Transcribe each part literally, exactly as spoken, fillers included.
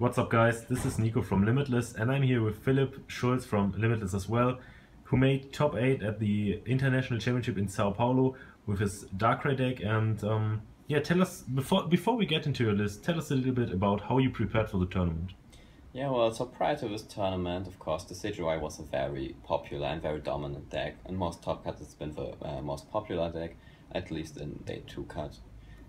What's up guys, this is Nico from Limitless and I'm here with Philipp Schulz from Limitless as well, who made top eight at the International Championship in Sao Paulo with his Darkrai deck. And um, yeah, tell us, before, before we get into your list, tell us a little bit about how you prepared for the tournament. Yeah, well, so prior to this tournament, of course, Decidueye was a very popular and very dominant deck, and most top cuts it's been the uh, most popular deck, at least in day two cut.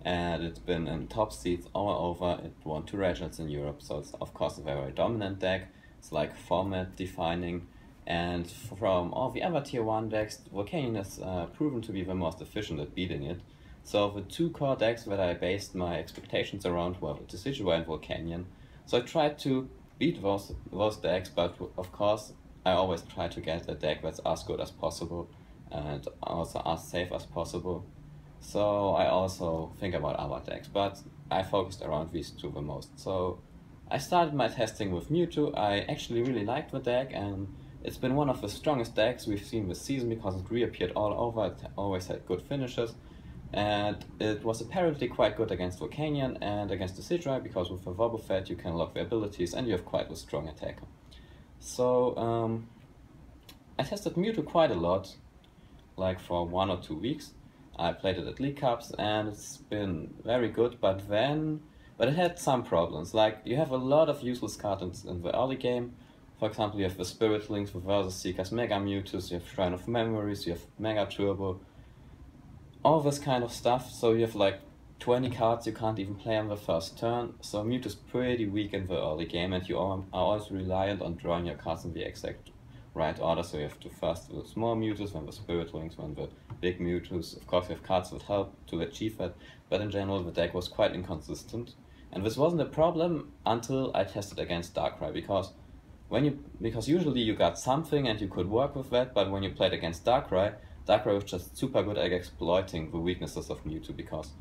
And it's been in top seeds all over. It won two regionals in Europe, so it's of course a very dominant deck. It's like format defining, and from all the other tier one decks, Volcanion has uh, proven to be the most efficient at beating it. So the two core decks that I based my expectations around were Decidueye and Volcanion. So I tried to beat those those decks, but of course I always try to get a deck that's as good as possible and also as safe as possible. So I also think about other decks, but I focused around these two the most. So I started my testing with Mewtwo. I actually really liked the deck, and it's been one of the strongest decks we've seen this season because it reappeared all over. It always had good finishes, and it was apparently quite good against Volcanion and against Decidueye because with the Wobbuffet you can lock the abilities and you have quite a strong attacker. So um, I tested Mewtwo quite a lot, like for one or two weeks. I played it at League Cups and it's been very good, but then, but it had some problems. Like, you have a lot of useless cards in the early game. For example, you have the Spirit Links, the Versus Seekers, Mega Mewtwo, you have Shrine of Memories, you have Mega Turbo, all this kind of stuff. So you have like twenty cards you can't even play on the first turn. So Mewtwo's pretty weak in the early game, and you are always reliant on drawing your cards in the exact right order. So you have to first the small Mewtwo's, then the Spirit Links, then the big Mewtwo's. Of course you have cards that help to achieve that, but in general the deck was quite inconsistent. And this wasn't a problem until I tested against Darkrai, because when you because usually you got something and you could work with that, but when you played against Darkrai, Darkrai was just super good at exploiting the weaknesses of Mewtwo, because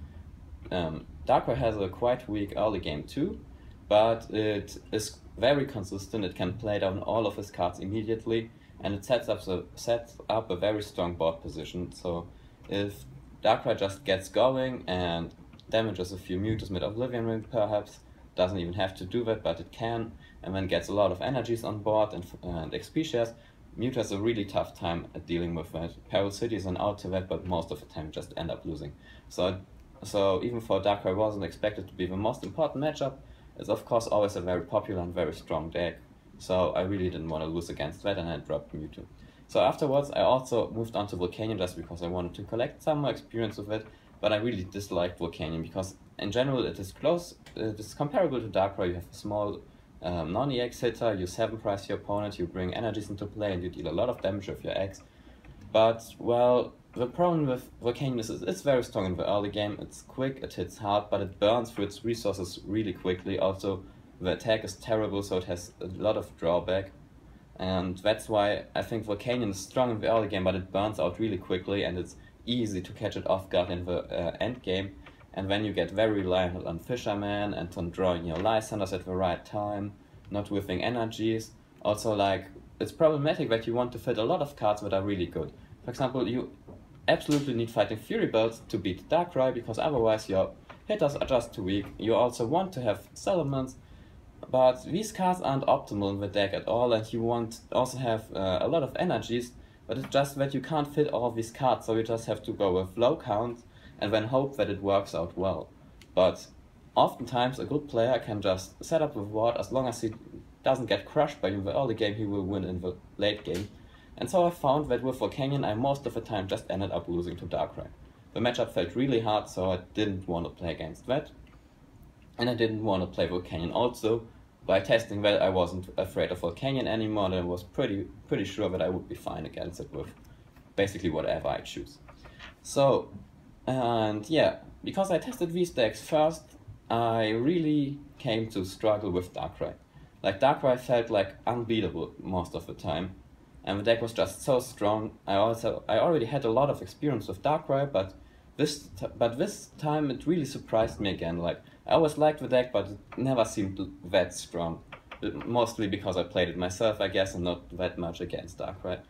um, Darkrai has a quite weak early game too, but it is very consistent. It can play down all of his cards immediately, and it sets up the sets up a very strong board position. So if Darkrai just gets going and damages a few Mewtwo's mid Oblivion Ring, perhaps doesn't even have to do that, but it can, and then gets a lot of energies on board and, and X P shares, Mewtwo has a really tough time at dealing with that. Peril City is an out to that, but most of the time just end up losing. So, so even though Darkrai wasn't expected to be the most important matchup, it's of course always a very popular and very strong deck, so I really didn't want to lose against that, and I dropped Mewtwo. So afterwards I also moved on to Volcanion just because I wanted to collect some more experience with it, but I really disliked Volcanion because in general it is close, it is comparable to Darkrai. You have a small um, non-E X hitter, you seven price your opponent, you bring energies into play and you deal a lot of damage with your X. But well, the problem with Volcanion is it's very strong in the early game, it's quick, it hits hard, but it burns through its resources really quickly. Also, the attack is terrible, so it has a lot of drawback. And that's why I think Volcanion is strong in the early game, but it burns out really quickly and it's easy to catch it off guard in the uh, end game. And then you get very reliant on Fisherman and on drawing your Lysanders at the right time, not whiffing energies. Also, like, it's problematic that you want to fit a lot of cards that are really good. For example, you absolutely need Fighting Fury belts to beat Darkrai, because otherwise your hitters are just too weak. You also want to have Salamence, but these cards aren't optimal in the deck at all, and you want also have uh, a lot of energies, but it's just that you can't fit all these cards, so you just have to go with low count and then hope that it works out well. But oftentimes a good player can just set up a ward. As long as he doesn't get crushed by you in the early game, he will win in the late game. And so I found that with Volcanion I most of the time just ended up losing to Darkrai. The matchup felt really hard, so I didn't want to play against that. And I didn't want to play Volcanion also. By testing that I wasn't afraid of Volcanion anymore, and I was pretty pretty sure that I would be fine against it with basically whatever I choose. So, and yeah, because I tested these decks first, I really came to struggle with Darkrai. Like, Darkrai felt like unbeatable most of the time. And the deck was just so strong. I also I already had a lot of experience with Darkrai, but this but this time it really surprised me again. Like, I always liked the deck, but it never seemed that strong. Mostly because I played it myself, I guess, and not that much against Darkrai.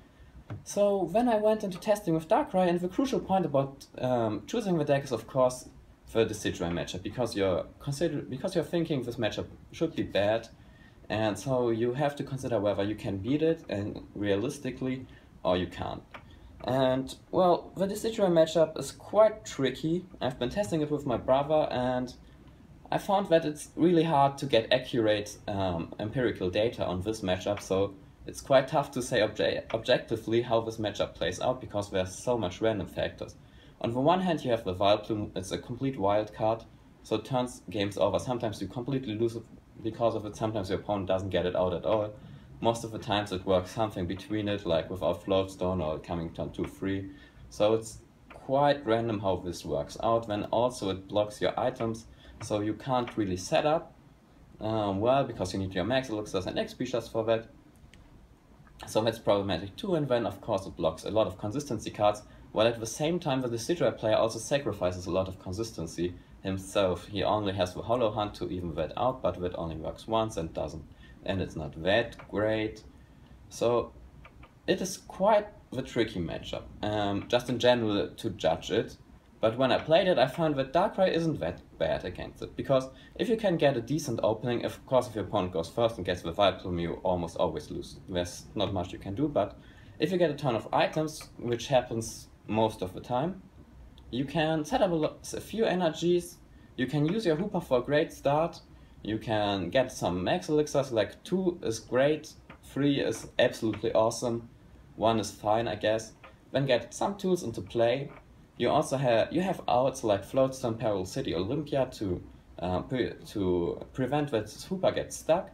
So then I went into testing with Darkrai, and the crucial point about um, choosing the deck is, of course, for the Decidueye matchup, because you're consider because you're thinking this matchup should be bad, and so you have to consider whether you can beat it and realistically or you can't. And well, the Decidueye matchup is quite tricky. I've been testing it with my brother, and I found that it's really hard to get accurate um, empirical data on this matchup, so it's quite tough to say obje objectively how this matchup plays out, because there's so much random factors. On the one hand, you have the Vileplume. It's a complete wild card, so it turns games over. Sometimes you completely lose it because of it, sometimes your opponent doesn't get it out at all. Most of the times it works something between it, like without Floatstone or coming turn two three. So it's quite random how this works out. Then also it blocks your items, so you can't really set up um, well, because you need your Max elixirs and X P shares for that. So that's problematic too, and then of course it blocks a lot of consistency cards, while at the same time the Decidueye player also sacrifices a lot of consistency himself. He only has the Hollow Hunt to even that out, but that only works once and doesn't, and it's not that great. So it is quite the tricky matchup, um, just in general to judge it. But when I played it, I found that Darkrai isn't that bad against it, because if you can get a decent opening, of course if your opponent goes first and gets the Vileplume, you almost always lose. There's not much you can do, but if you get a ton of items, which happens most of the time, you can set up a, a few energies, you can use your Hoopa for a great start, you can get some Max elixirs, like two is great, three is absolutely awesome, one is fine I guess, then get some tools into play. You also have you have outs like Floatstone, Peril City, Olympia to uh, pre to prevent that Hoopa gets stuck.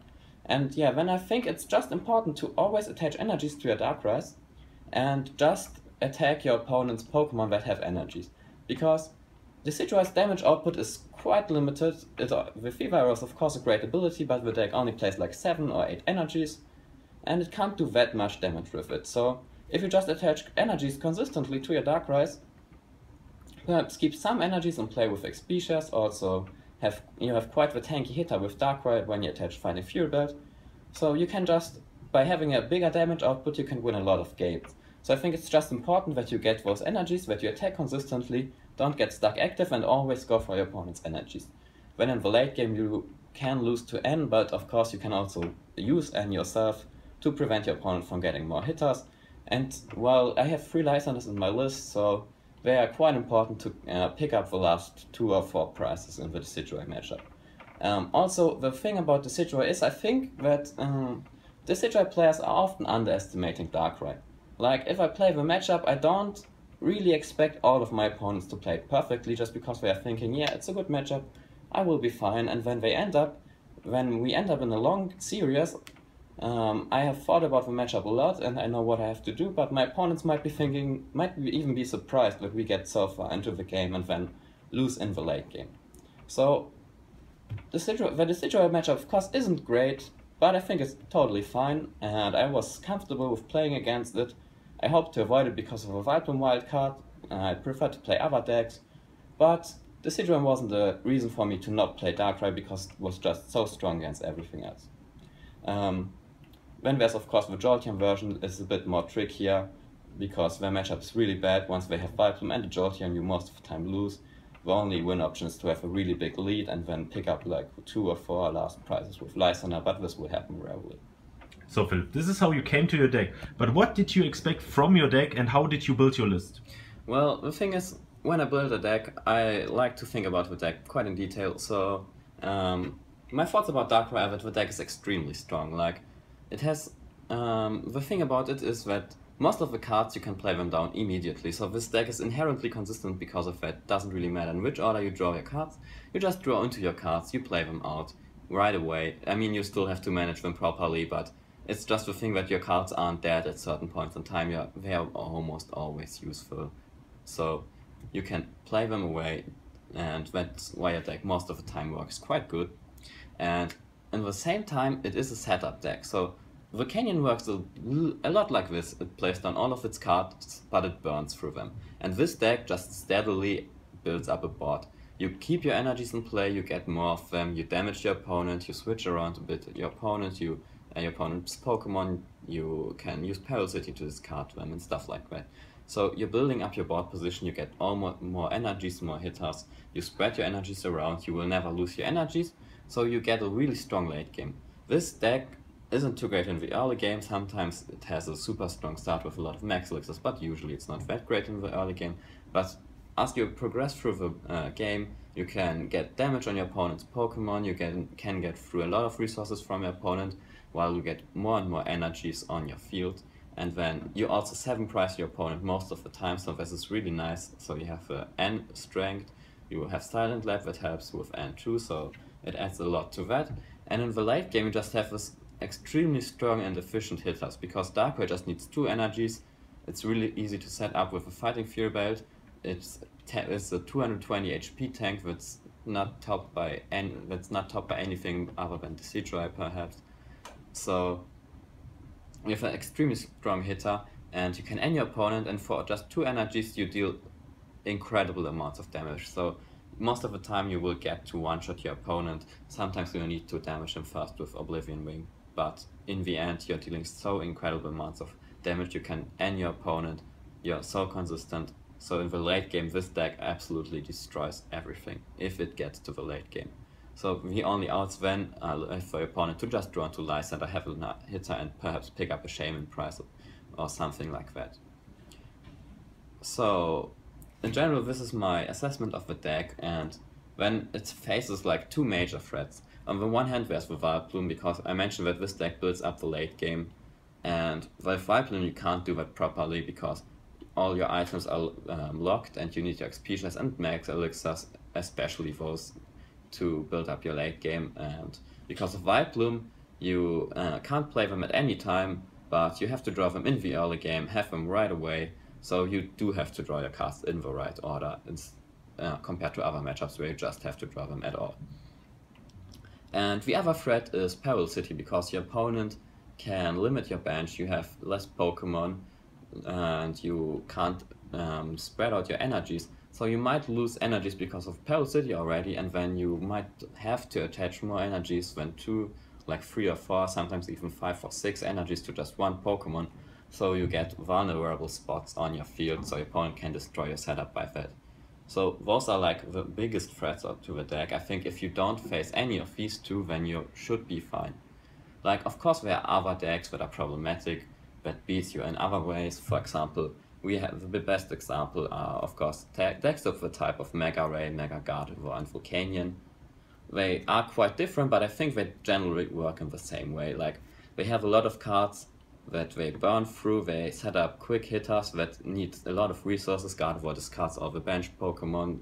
And yeah, then I think it's just important to always attach energies to your Darkrai and just attack your opponent's Pokemon that have energies, because the Decidueye's damage output is quite limited. It, the Fever is of course a great ability, but the deck only plays like seven or eight energies, and it can't do that much damage with it. So if you just attach energies consistently to your Darkrai, perhaps keep some energies and play with X P shares. Also, have you have quite the tanky hitter with Darkrai when you attach Fighting Fury Belt. So you can just, by having a bigger damage output, you can win a lot of games. So I think it's just important that you get those energies, that you attack consistently, don't get stuck active, and always go for your opponent's energies. When in the late game you can lose to N, but of course you can also use N yourself to prevent your opponent from getting more hitters. And well, I have three Lysanders in my list, so they are quite important to uh, pick up the last two or four prizes in the Decidueye matchup. Um, also, the thing about Decidueye is, I think that um, Decidueye players are often underestimating Darkrai. Like, if I play the matchup, I don't really expect all of my opponents to play it perfectly, just because they are thinking, yeah, it's a good matchup, I will be fine. And when they end up, when we end up in a long series, Um, I have thought about the matchup a lot and I know what I have to do, but my opponents might be thinking, might be even be surprised that we get so far into the game and then lose in the late game. So the Decidueye matchup of course isn't great, but I think it's totally fine and I was comfortable with playing against it. I hope to avoid it because of a Vileplume wildcard. I prefer to play other decks, but the Decidueye wasn't a reason for me to not play Darkrai because it was just so strong against everything else. Um, Then there's of course the Jolteon version is a bit more trickier, because their matchup is really bad. Once they have Vileplume and the Jolteon, you most of the time lose. The only win option is to have a really big lead and then pick up like two or four last prizes with Lysander, but this will happen rarely. So Philip, this is how you came to your deck, but what did you expect from your deck and how did you build your list? Well, the thing is, when I build a deck, I like to think about the deck quite in detail, so um, my thoughts about Darkrai are that the deck is extremely strong. Like, it has, um, the thing about it is that most of the cards you can play them down immediately, so this deck is inherently consistent because of that. Doesn't really matter in which order you draw your cards, you just draw into your cards, you play them out right away. I mean, you still have to manage them properly, but it's just the thing that your cards aren't dead at certain points in time. You're, they are almost always useful, so you can play them away, and that's why your deck most of the time works quite good. And at the same time, it is a setup deck, so Volcanion works a, a lot like this. It plays down all of its cards, but it burns through them. And this deck just steadily builds up a board. You keep your energies in play, you get more of them, you damage your opponent, you switch around a bit your opponent, you uh, your opponent's Pokemon, you can use Peril City to discard them and stuff like that. So you're building up your board position, you get all more, more energies, more hitters, you spread your energies around, you will never lose your energies, so you get a really strong late game. This deck isn't too great in the early game, sometimes it has a super strong start with a lot of Max elixirs, but usually it's not that great in the early game. But as you progress through the uh, game, you can get damage on your opponent's Pokemon, you can, can get through a lot of resources from your opponent, while you get more and more energies on your field. And then you also seven price your opponent most of the time, so this is really nice. So you have uh, N strength, you have Silent Lab that helps with N too, so it adds a lot to that. And in the late game you just have this extremely strong and efficient hitters, because Darkrai just needs two energies. It's really easy to set up with a Fighting Fury belt. It's, it's a two hundred twenty H P tank that's not topped by any, that's not topped by anything other than Decidueye perhaps. So you have an extremely strong hitter, and you can end your opponent, and for just two energies you deal incredible amounts of damage. So most of the time you will get to one-shot your opponent. Sometimes you need to damage them first with Oblivion Wing, but in the end you're dealing so incredible amounts of damage, you can end your opponent, you're so consistent. So in the late game this deck absolutely destroys everything, if it gets to the late game. So the only outs then are for your opponent to just draw into Lysander, have a hitter, and perhaps pick up a Shaman prize or something like that. So in general this is my assessment of the deck, and then it faces like two major threats. On the one hand there's the Vileplume, because I mentioned that this deck builds up the late game, and with Vileplume you can't do that properly because all your items are um, locked and you need your X P shares and Max elixirs, especially those, to build up your late game. And because of Vileplume you uh, can't play them at any time, but you have to draw them in the early game, have them right away, so you do have to draw your cards in the right order uh, compared to other matchups where you just have to draw them at all. And the other threat is Peril City, because your opponent can limit your bench, you have less Pokemon and you can't um, spread out your energies. So you might lose energies because of Peril City already, and then you might have to attach more energies than two, like three or four, sometimes even five or six energies to just one Pokemon. So you get vulnerable spots on your field, so your opponent can destroy your setup by that. So those are like the biggest threats up to the deck. I think if you don't face any of these two, then you should be fine. Like, of course there are other decks that are problematic, that beats you in other ways. For example, we have the best example are, of course, decks of the type of Mega Ray, Mega Garbodor, and Volcanion. They are quite different, but I think they generally work in the same way. Like, they have a lot of cards that they burn through, they set up quick hitters that need a lot of resources. Garbodor discards all the bench Pokemon,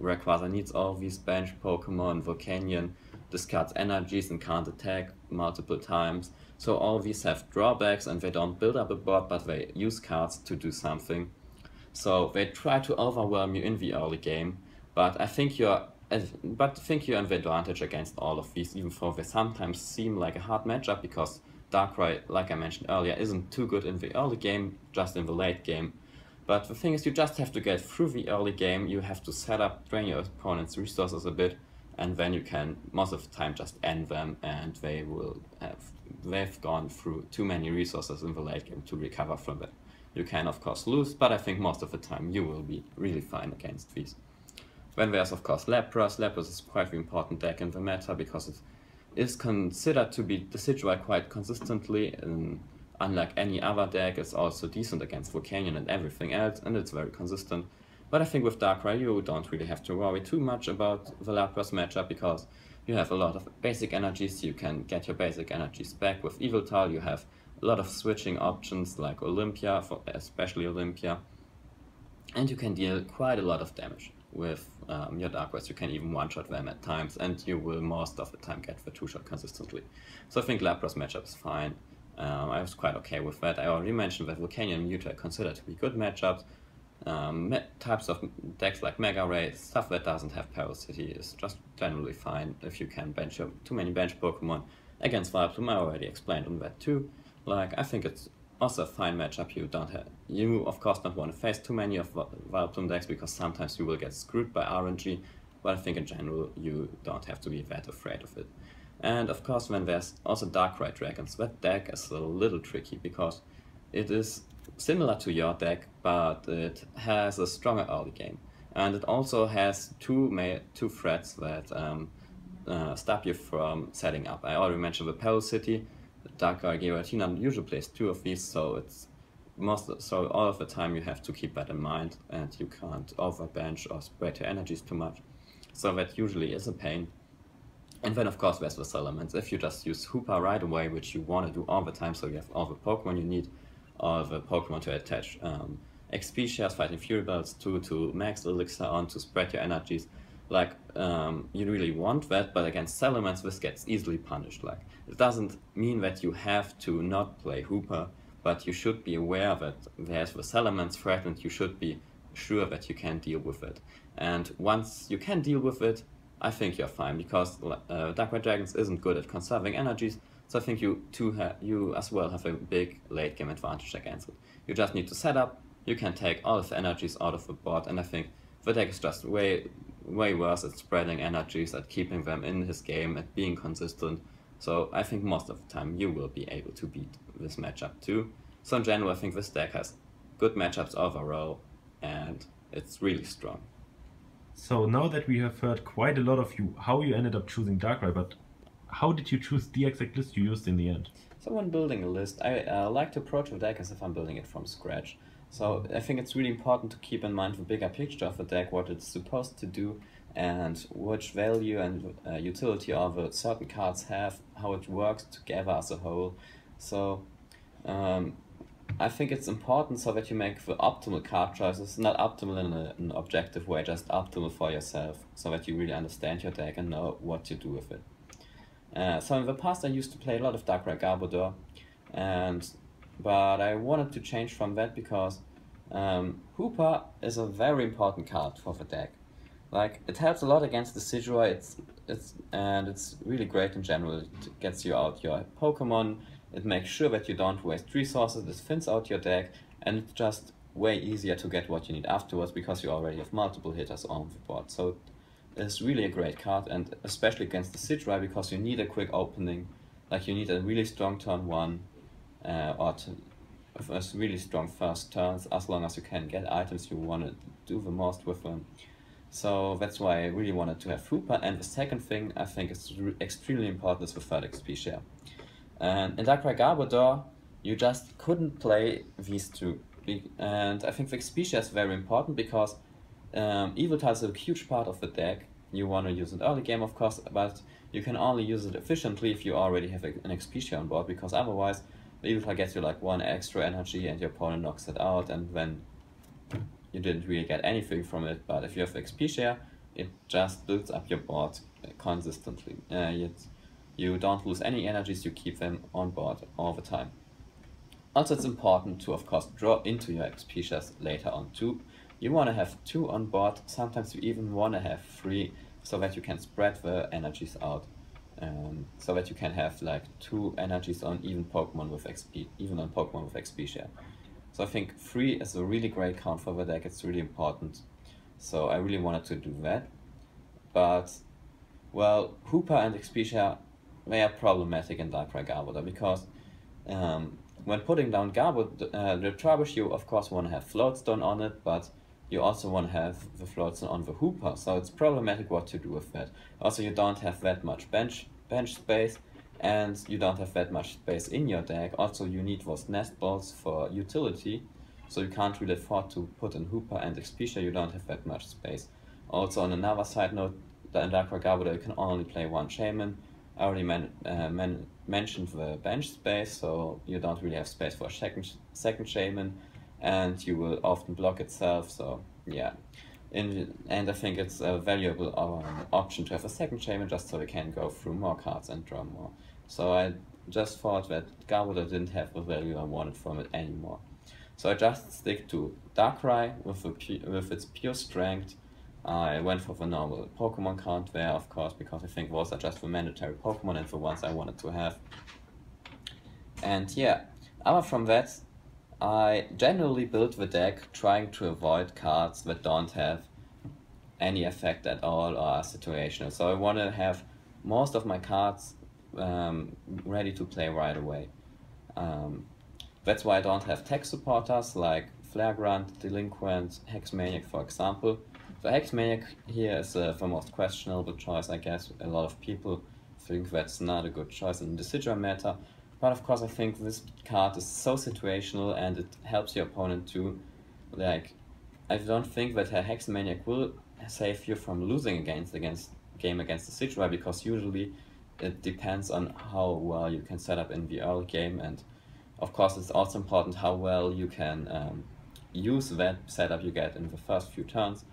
Rayquaza needs all these bench Pokemon, Volcanion discards energies and can't attack multiple times. So all these have drawbacks, and they don't build up a board, but they use cards to do something. So they try to overwhelm you in the early game, but I think you're, but I think you're in the advantage against all of these, even though they sometimes seem like a hard matchup, because Darkrai, like I mentioned earlier, isn't too good in the early game, just in the late game. But the thing is, you just have to get through the early game, you have to set up, drain your opponent's resources a bit, and then you can most of the time just end them, and they will have, they've gone through too many resources in the late game to recover from that. You can of course lose, but I think most of the time you will be really fine against these. Then there's of course Lapras. Lapras is quite an important deck in the meta, because it is considered to be Decidueye quite consistently, and unlike any other deck it's also decent against Volcanion and everything else, and it's very consistent. But I think with Darkrai you don't really have to worry too much about the Lapras matchup, because you have a lot of basic energies, you can get your basic energies back with Yveltal, you have a lot of switching options like Olympia, for especially Olympia, and you can deal quite a lot of damage with um, your Darkrai. You can even one-shot them at times, and you will most of the time get the two-shot consistently. So I think Lapras matchup is fine. Um, I was quite okay with that. I already mentioned that Volcanion and Mewtwo are considered to be good matchups. Um, types of decks like Mega Ray, stuff that doesn't have Peril City, is just generally fine if you can bench your too many bench Pokemon. Against Vileplume I already explained on that too. Like, I think it's also a fine matchup. You don't have, you of course don't want to face too many of Vileplume decks, because sometimes you will get screwed by R N G, but I think in general you don't have to be that afraid of it. And of course when there's also Darkrai Dragons, that deck is a little tricky, because it is similar to your deck, but it has a stronger early game. And it also has two ma two threats that um, uh, stop you from setting up. I already mentioned the Peril City. Darkrai Giratina usually plays two of these, so it's most so all of the time you have to keep that in mind, and you can't overbench or spread your energies too much. So that usually is a pain. And then of course there's the Salamence. If you just use Hoopa right away, which you want to do all the time, so you have all the Pokemon you need, all the Pokemon to attach um, X P shares, Fighting Fury belts, two to Max Elixir on to spread your energies. Like, um, you really want that, but against Salamence this gets easily punished. Like, it doesn't mean that you have to not play Hoopa, but you should be aware that there's the Salamence threat and you should be sure that you can deal with it. And once you can deal with it, I think you're fine, because uh, Darkrai Dragons isn't good at conserving energies, so I think you too ha you as well have a big late game advantage against it. You just need to set up, you can take all of the energies out of the board, and I think the deck is just way way worse at spreading energies, at keeping them in his game, at being consistent, so I think most of the time you will be able to beat this matchup too. So in general I think this deck has good matchups overall, and it's really strong. So now that we have heard quite a lot of you, how you ended up choosing Darkrai, but how did you choose the exact list you used in the end? So when building a list, I uh, like to approach the deck as if I'm building it from scratch. So I think it's really important to keep in mind the bigger picture of the deck, what it's supposed to do, and which value and uh, utility all the certain cards have, how it works together as a whole. So um, I think it's important so that you make the optimal card choices, not optimal in a, an objective way, just optimal for yourself, so that you really understand your deck and know what to do with it. Uh, so in the past I used to play a lot of Darkrai Garbodor, and, but I wanted to change from that because um, Hoopa is a very important card for the deck. Like, it helps a lot against Decidueye, it's, it's, and it's really great in general. It gets you out your Pokemon, it makes sure that you don't waste resources, it thins out your deck, and it's just way easier to get what you need afterwards because you already have multiple hitters on the board. So it's really a great card, and especially against the Decidueye because you need a quick opening, like you need a really strong turn one, uh, or a really strong first turns, as long as you can get items you want to do the most with them. So that's why I really wanted to have Hoopa, and the second thing I think is extremely important is the third X P share. And in Darkrai Garbodor, you just couldn't play these two. And I think the X P share is very important because um, Yveltal is a huge part of the deck. You want to use it early game, of course, but you can only use it efficiently if you already have an X P share on board, because otherwise the Yveltal gets you like one extra energy and your opponent knocks it out, and then you didn't really get anything from it. But if you have X P share, it just builds up your board consistently. Uh, it's, You don't lose any energies, you keep them on board all the time. Also, it's important to, of course, draw into your X P shares later on too. You want to have two on board, sometimes you even want to have three, so that you can spread the energies out. Um, so that you can have like two energies on even Pokemon with X P, even on Pokemon with X P share. So I think three is a really great count for the deck, it's really important. So I really wanted to do that. But, well, Hoopa and X P share, they are problematic in Darkrai Garbodor because um, when putting down Garbodor, uh, the Trubbish, you of course want to have Floatstone on it, but you also want to have the Floatstone on the Hoopa, so it's problematic what to do with that. Also, you don't have that much bench bench space, and you don't have that much space in your deck. Also, you need those nest balls for utility, so you can't really afford to put in Hoopa and X P share, you don't have that much space. Also, on another side note, in Darkrai Garbodor you can only play one Shaman. I already men uh, men mentioned the bench space, so you don't really have space for a second, second Shaman, and you will often block itself, so yeah. In, and I think it's a valuable um, option to have a second Shaman just so we can go through more cards and draw more. So I just thought that Garbodor didn't have the value I wanted from it anymore. So I just stick to Darkrai with, a with its pure strength. I went for the normal Pokemon count there, of course, because I think those are just the mandatory Pokemon and the ones I wanted to have. And yeah, other from that, I generally built the deck trying to avoid cards that don't have any effect at all or are situational. So I want to have most of my cards um, ready to play right away. Um, That's why I don't have tech supporters like Flaregrant, Delinquent, Hex Maniac, for example. So Hex Maniac here is uh, the most questionable choice, I guess. A lot of people think that's not a good choice in the Decidueye meta. But of course I think this card is so situational and it helps your opponent too. Like, I don't think that her Hex Maniac will save you from losing against against game against Decidueye, because usually it depends on how well you can set up in the early game, and of course it's also important how well you can um, use that setup you get in the first few turns.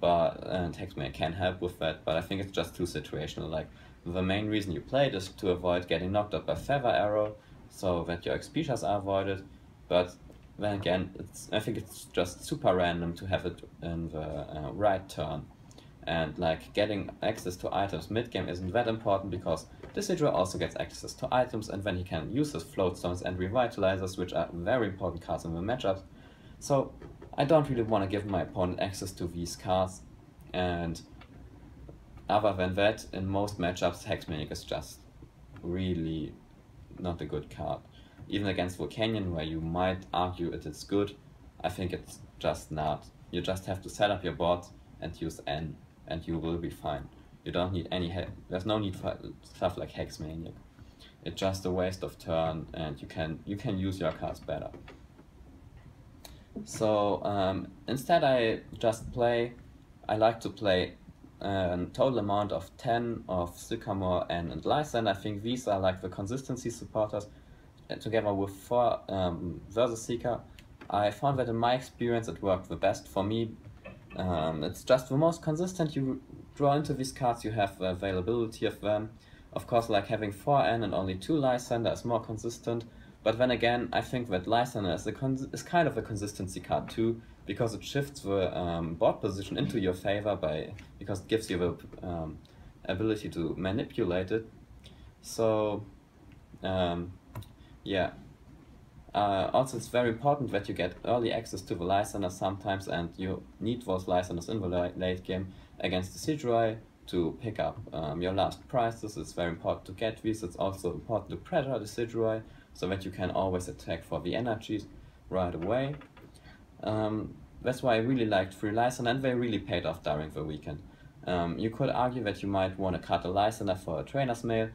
But and Hex Maniac can help with that, but I think it's just too situational. Like, the main reason you played is to avoid getting knocked out by Feather Arrow, so that your X P shares are avoided. But then again, it's, I think it's just super random to have it in the uh, right turn. And like, getting access to items mid-game isn't that important, because Decidueye also gets access to items, and then he can use his Floatstones and Revitalizers, which are very important cards in the matchup. So I don't really want to give my opponent access to these cards, and other than that, in most matchups, Hex Maniac is just really not a good card. Even against Volcanion, where you might argue it is good, I think it's just not. You just have to set up your board and use N, and you will be fine. You don't need any he there's no need for stuff like Hex Maniac. It's just a waste of turn, and you can you can use your cards better. So um, instead, I just play. I like to play a total amount of ten of Sycamore, N, and Lysander. I think these are like the consistency supporters, together with four um, Versus Seeker. I found that in my experience it worked the best for me. Um, it's just the most consistent. You draw into these cards, you have the availability of them. Of course, like, having four N and only two Lysander is more consistent, but then again I think that Lysander is, a cons is kind of a consistency card too, because it shifts the um, board position into your favor, by because it gives you the um, ability to manipulate it. So um, yeah, uh, also it's very important that you get early access to the Lysander sometimes, and you need those Lysanders in the late game against the Decidueye to pick up um, your last prizes. It's very important to get these. It's also important to pressure the Decidueye so that you can always attack for the energies right away. Um, that's why I really liked Free Lysander, and they really paid off during the weekend. Um, you could argue that you might want to cut a Lysander for a Trainer's Mail,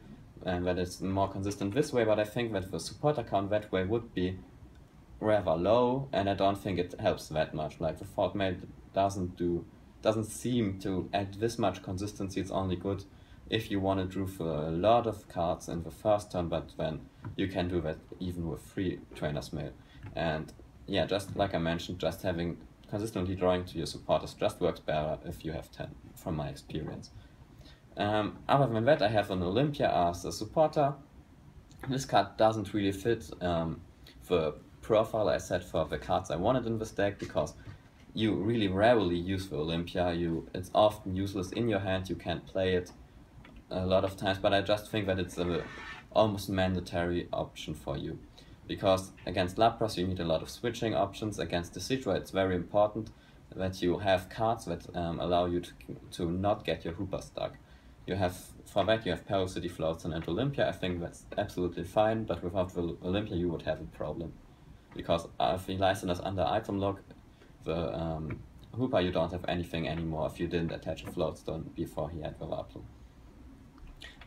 and that it's more consistent this way, but I think that the supporter count that way would be rather low, and I don't think it helps that much. Like, the Fort Mail doesn't do, doesn't seem to add this much consistency. It's only good if you want to draw for a lot of cards in the first turn, but then you can do that even with free Trainer's Mail. And yeah, just like I mentioned, just having consistently drawing to your supporters just works better if you have ten, from my experience. Um, other than that, I have an Olympia as a supporter. This card doesn't really fit um, the profile I set for the cards I wanted in this deck, because you really rarely use the Olympia. You, it's often useless in your hand, you can't play it a lot of times, but I just think that it's an almost mandatory option for you. Because against Lapras you need a lot of switching options. Against Decidueye it's very important that you have cards that um, allow you to, to not get your Hoopa stuck. You have, for that you have Peril City, Floatstone and Olympia. I think that's absolutely fine, but without the Olympia you would have a problem. Because if the Lysander is under item lock, the um, Hoopa, you don't have anything anymore if you didn't attach a Floatstone before he had the Vileplume.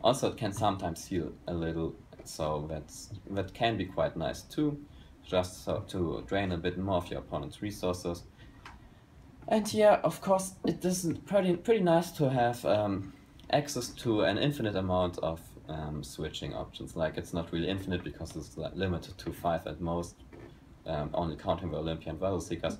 Also it can sometimes heal a little, so that's, that can be quite nice too, just so, to drain a bit more of your opponent's resources. And yeah, of course it is pretty, pretty nice to have um, access to an infinite amount of um, switching options. Like, it's not really infinite because it's like limited to five at most, um, only counting the Olympian Value Seekers,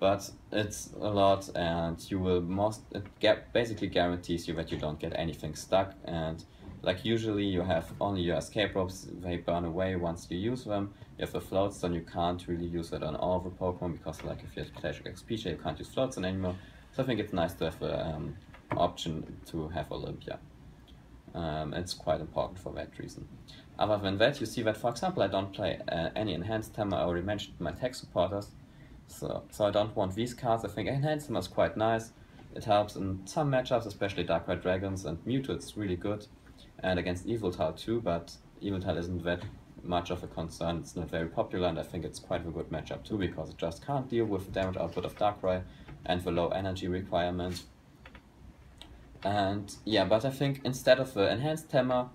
but it's a lot, and you will most, it basically guarantees you that you don't get anything stuck. And like, usually you have only your escape ropes, they burn away once you use them. If the Floatstone, you can't really use it on all the Pokemon, because like, if you have Clash X P share, you can't use Floatstone anymore. So I think it's nice to have the um, option to have Olympia. Um, it's quite important for that reason. Other than that, you see that, for example, I don't play uh, any Enhanced Temer. I already mentioned my tech supporters, so, so I don't want these cards. I think Enhanced Temer is quite nice. It helps in some matchups, especially Darkrai Dragons and Mewtwo, it's really good. And against Yveltal too, but Yveltal isn't that much of a concern. It's not very popular, and I think it's quite a good matchup too, because it just can't deal with the damage output of Darkrai and the low energy requirement. And yeah, but I think instead of the Enhanced Temer,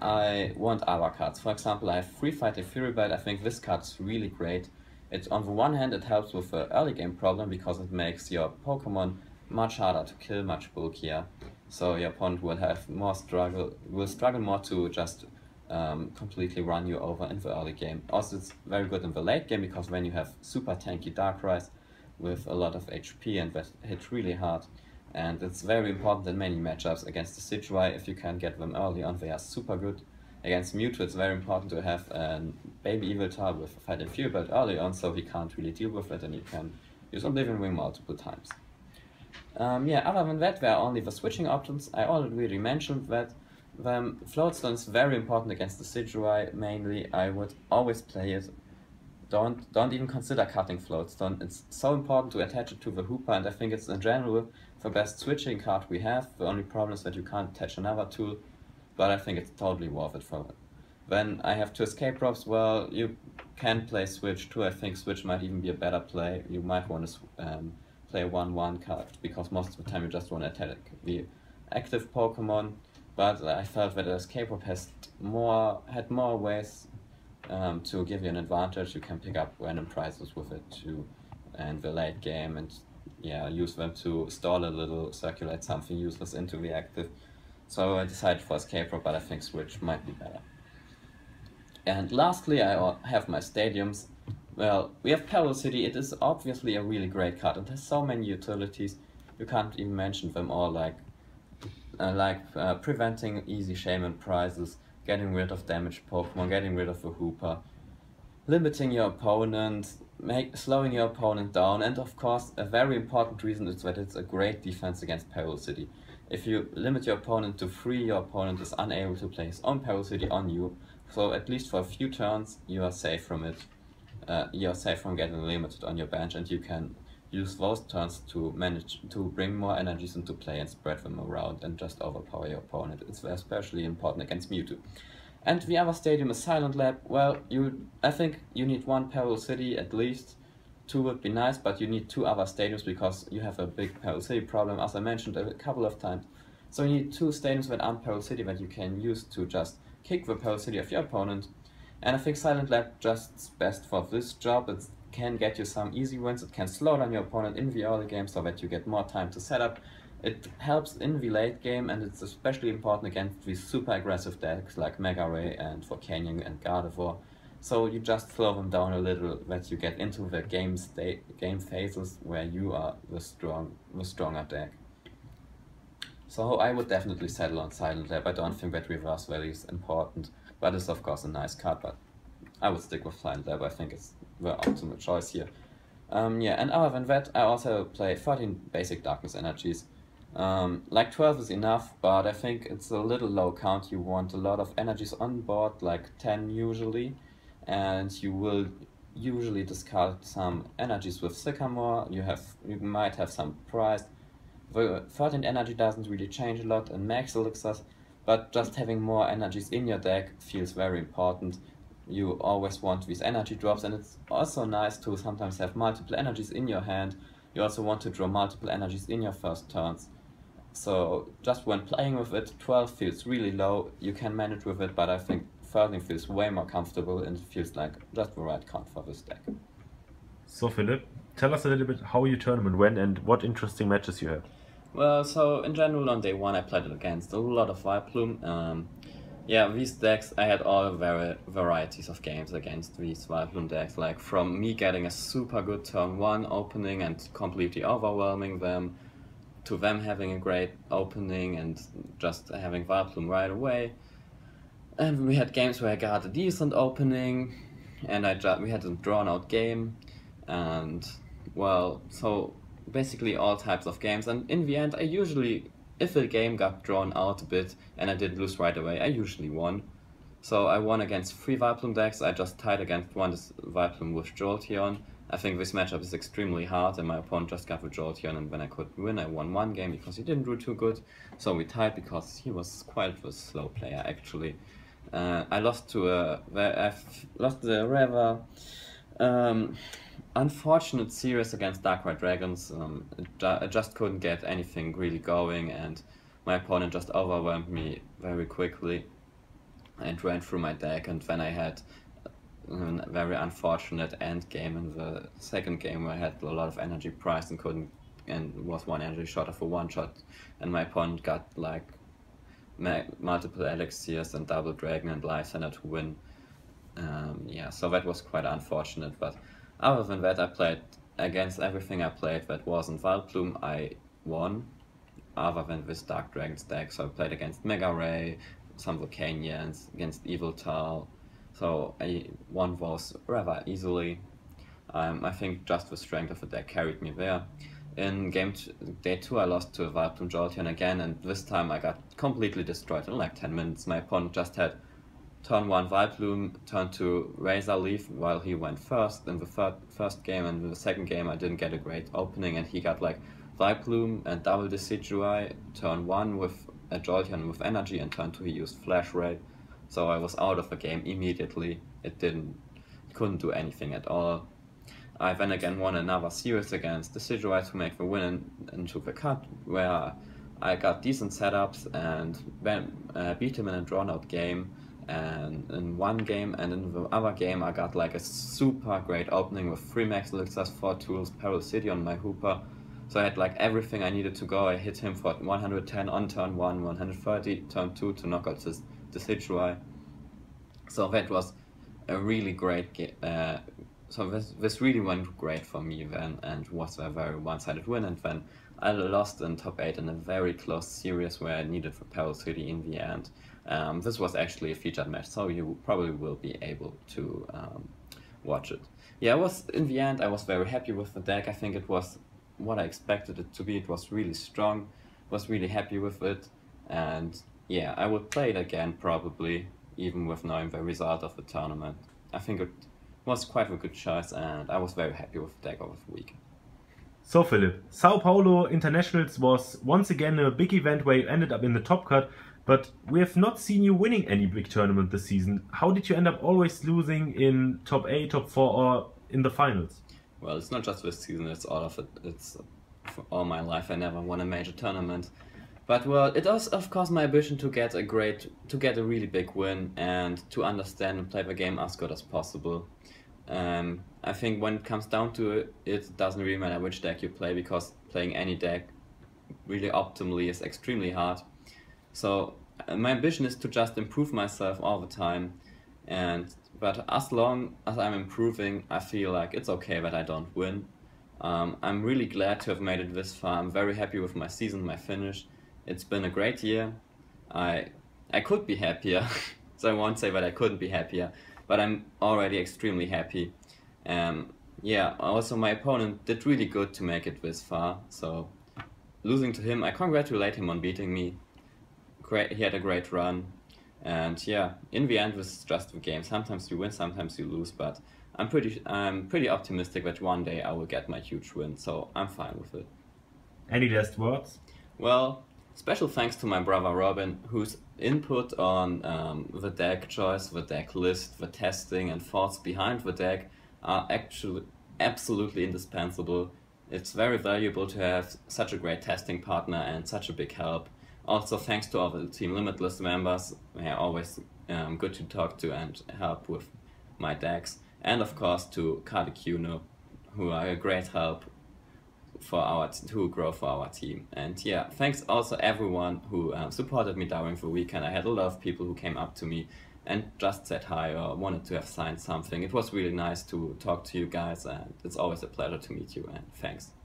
I want other cards. For example, I have three Fighting Fury Belt. I think this card's really great. It's on the one hand, it helps with the early game problem because it makes your Pokemon much harder to kill, much bulkier. So your opponent will have more struggle, will struggle more to just um, completely run you over in the early game. Also, it's very good in the late game because when you have super tanky Darkrai with a lot of H P and that hit really hard. And it's very important in many matchups. Against Decidueye, if you can get them early on, they are super good. Against Mewtwo, it's very important to have a baby Yveltal with a Fighting Fury Belt early on, so he can't really deal with it, and you can use Oblivion Wing multiple times. Um, yeah, other than that, there are only the switching options. I already mentioned that. Um, Floatstone is very important against Decidueye, mainly. I would always play it. Don't, don't even consider cutting Floatstone. It's so important to attach it to the Hoopa, and I think it's in general the best switching card we have. The only problem is that you can't attach another tool, but I think it's totally worth it for it. Then I have two Escape Ropes. Well, you can play Switch too. I think Switch might even be a better play. You might want to um, play one one card, because most of the time you just want to attack the active Pokemon, but I felt that Escape Rope has more, had more ways Um, to give you an advantage. You can pick up random prizes with it too, and the late game, and yeah, use them to stall a little, circulate something useless into the active. So I decided for Escape Rope, but I think Switch might be better. And lastly, I have my stadiums. Well, we have Peril City. It is obviously a really great card. It has so many utilities, you can't even mention them all, like uh, like uh, preventing easy Shaman prizes, getting rid of damaged Pokemon, getting rid of the Hoopa, limiting your opponent, make, slowing your opponent down, and of course a very important reason is that it's a great defense against Parallel City. If you limit your opponent to three, your opponent is unable to play his own Parallel City on you, so at least for a few turns you are safe from it. Uh, you are safe from getting limited on your bench, and you can use those turns to manage to bring more energies into play and spread them around and just overpower your opponent. It's especially important against Mewtwo. And the other stadium is Silent Lab. Well, you, I think you need one Parallel City at least. Two would be nice, but you need two other stadiums because you have a big Parallel City problem, as I mentioned a couple of times. So you need two stadiums that aren't Parallel City that you can use to just kick the Parallel City of your opponent. And I think Silent Lab just's best for this job. It's can get you some easy wins, it can slow down your opponent in the early game so that you get more time to set up. It helps in the late game, and it's especially important against these super aggressive decks like Mega Ray and Volcanion and Garbodor. So you just slow them down a little, that you get into the game state, game phases where you are the strong, the stronger deck. So I would definitely settle on Silent Lab. I don't think that Reverse Value is important, but it's of course a nice card, but I would stick with Silent Lab. I think it's the ultimate choice here. Um, yeah, and other than that, I also play thirteen basic Darkness energies. Um, like twelve is enough, but I think it's a little low count. You want a lot of energies on board, like ten usually, and you will usually discard some energies with Sycamore. You have, you might have some prized. The thirteen energy doesn't really change a lot in Max elixirs, but just having more energies in your deck feels very important. You always want these energy drops, and it's also nice to sometimes have multiple energies in your hand. You also want to draw multiple energies in your first turns. So just when playing with it, twelve feels really low. You can manage with it, but I think thirteen feels way more comfortable and feels like just the right count for this deck. So Philipp, tell us a little bit how you tournament, when and what interesting matches you had. Well, so in general on day one I played it against a lot of Vileplume. Um, Yeah, these decks, I had all var varieties of games against these Vileplume decks, like from me getting a super good turn one opening and completely overwhelming them, to them having a great opening and just having Vileplume right away. And we had games where I got a decent opening, and I we had a drawn out game, and well, so basically all types of games, and in the end I usually, if a game got drawn out a bit and I didn't lose right away, I usually won. So I won against three Vileplume decks. I just tied against one Vileplume with Jolteon. I think this matchup is extremely hard, and my opponent just got the Jolteon, and when I could win, I won one game because he didn't do too good. So we tied because he was quite a slow player actually. Uh, I lost to a, I've lost the rather um, unfortunate series against Darkrai Dragons. Um, I just couldn't get anything really going, and my opponent just overwhelmed me very quickly and ran through my deck. And then I had a very unfortunate end game in the second game, where I had a lot of energy priced and couldn't, and was one energy short of a one shot, and my opponent got like multiple elixirs and double dragon and Lysander to win. Um, yeah, so that was quite unfortunate, but other than that, I played against everything I played that wasn't Vileplume, I won, other than this Dark Dragon's deck. So I played against Mega Ray, some Volcanions, against Yveltal, so I won those rather easily. Um, I think just the strength of the deck carried me there. In game t day two, I lost to a Vileplume Jolteon again, and this time I got completely destroyed in like ten minutes. My opponent just had turn one Vileplume, turn two Razor Leaf, while he went first in the third, first game, and in the second game I didn't get a great opening, and he got like Vileplume and double Decidueye, turn one with a Jolteon with energy, and turn two he used Flash Ray, so I was out of the game immediately. It didn't, it couldn't do anything at all. I then again won another series against Decidueye to make the win into the cut, where I got decent setups and then uh, beat him in a drawn out game, and in one game, and in the other game I got like a super great opening with three Max elixirs, four tools, Peril City on my Hoopa, so I had like everything I needed to go. I hit him for one hundred ten on turn one, one hundred thirty turn two to knock out this Decidueye, so that was a really great game. Uh, So this, this really went great for me then, and was a very one-sided win, and then I lost in top eight in a very close series where I needed for Peril City in the end. Um, this was actually a featured match, so you probably will be able to um, watch it. Yeah, I was, in the end I was very happy with the deck. I think it was what I expected it to be. It was really strong, was really happy with it, and yeah, I would play it again probably, even with knowing the result of the tournament. I think it was quite a good choice, and I was very happy with the deck over the week. So Philipp, Sao Paulo Internationals was once again a big event where you ended up in the top cut, but we have not seen you winning any big tournament this season. How did you end up always losing in top eight, top four or in the finals? Well, it's not just this season, it's all of it. It's for all my life I never won a major tournament. But well, it was of course my ambition to get a great, to get a really big win and to understand and play the game as good as possible. Um, I think when it comes down to it, it doesn't really matter which deck you play, because playing any deck really optimally is extremely hard. So my ambition is to just improve myself all the time, and but as long as I'm improving, I feel like it's okay that I don't win. Um, I'm really glad to have made it this far. I'm very happy with my season, my finish. It's been a great year. I I could be happier, so I won't say that I couldn't be happier, but I'm already extremely happy. Um, yeah, also my opponent did really good to make it this far, so losing to him, I congratulate him on beating me. Great, he had a great run, and yeah, in the end this is just the game. Sometimes you win, sometimes you lose, but I'm pretty, I'm pretty optimistic that one day I will get my huge win, so I'm fine with it. Any last words? Well, special thanks to my brother Robin, whose input on um, the deck choice, the deck list, the testing and thoughts behind the deck are actually absolutely indispensable. It's very valuable to have such a great testing partner and such a big help. Also thanks to all the Team Limitless members, they are always um, good to talk to and help with my decks. And of course to Cardicuno, who are a great help for our to grow for our team. And yeah, thanks also everyone who um, supported me during the weekend. I had a lot of people who came up to me and just said hi or wanted to have signed something. It was really nice to talk to you guys, and it's always a pleasure to meet you, and thanks.